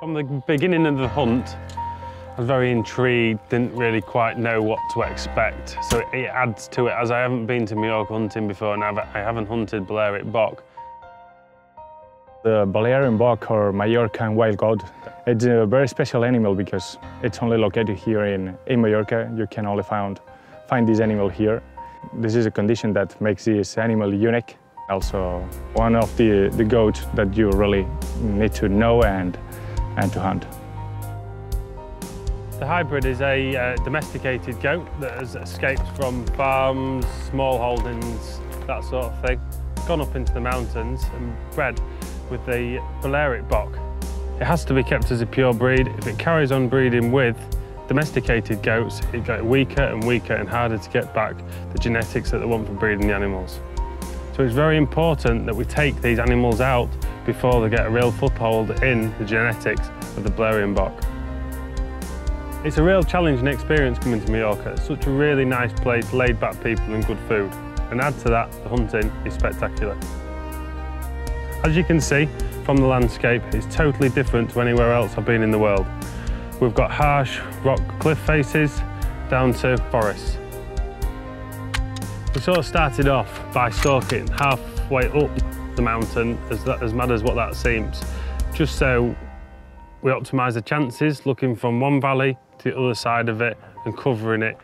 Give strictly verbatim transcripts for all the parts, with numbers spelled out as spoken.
From the beginning of the hunt, I was very intrigued, didn't really quite know what to expect. So it adds to it, as I haven't been to Mallorca hunting before and I haven't hunted Balearic Bock. The Balearic Bock, or Mallorcan wild goat, it's a very special animal because it's only located here in, in Mallorca. You can only found, find this animal here. This is a condition that makes this animal unique. Also, one of the, the goats that you really need to know and, and to hunt. The hybrid is a uh, domesticated goat that has escaped from farms, small holdings, that sort of thing. Gone up into the mountains and bred with the Balearic Bock. It has to be kept as a pure breed. If it carries on breeding with domesticated goats, it gets weaker and weaker and harder to get back the genetics that they want for breeding the animals. So it's very important that we take these animals out before they get a real foothold in the genetics of the Balearic Bock. It's a real challenge and experience coming to Mallorca. It's such a really nice place, laid-back people and good food. And add to that, the hunting is spectacular. As you can see from the landscape, it's totally different to anywhere else I've been in the world. We've got harsh rock cliff faces down to forests. We sort of started off by stalking halfway up the mountain, as, that, as mad as what that seems, just so we optimise the chances, looking from one valley to the other side of it and covering it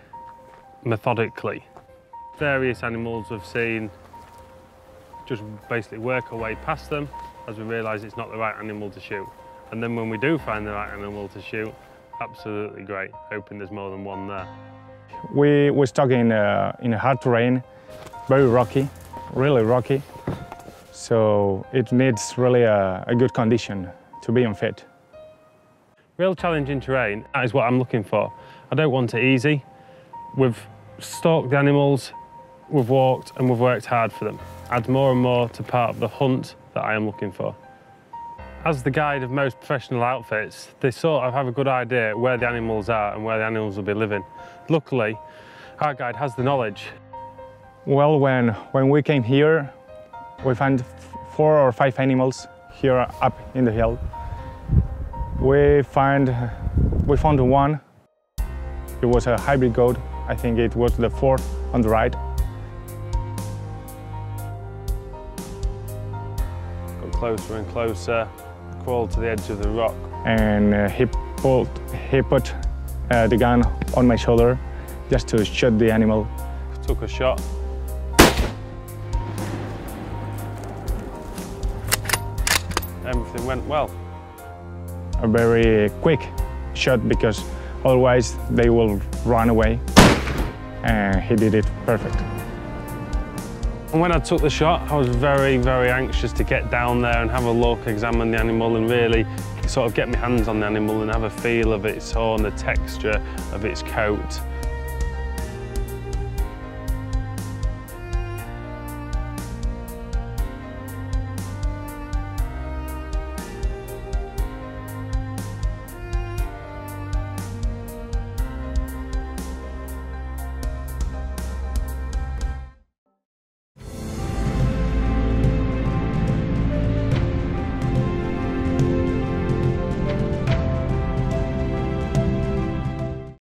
methodically. Various animals we've seen, just basically work our way past them as we realise it's not the right animal to shoot. And then when we do find the right animal to shoot, absolutely great, hoping there's more than one there. We were stuck in a, in a hard terrain, very rocky, really rocky. So it needs really a, a good condition to be on fit. Real challenging terrain, that is what I'm looking for. I don't want it easy. We've stalked the animals, we've walked and we've worked hard for them. Add more and more to part of the hunt that I am looking for. As the guide of most professional outfits, they sort of have a good idea where the animals are and where the animals will be living. Luckily, our guide has the knowledge. Well, when, when we came here, we found four or five animals here up in the hill. We found, we found one. It was a hybrid goat. I think it was the fourth on the right. Got closer and closer, crawled to the edge of the rock. And uh, he, pulled, he put uh, the gun on my shoulder just to shoot the animal. Took a shot. Everything went well. A very quick shot because otherwise they will run away. And he did it perfect. And when I took the shot, I was very, very anxious to get down there and have a look, examine the animal and really sort of get my hands on the animal and have a feel of its horn, the texture of its coat.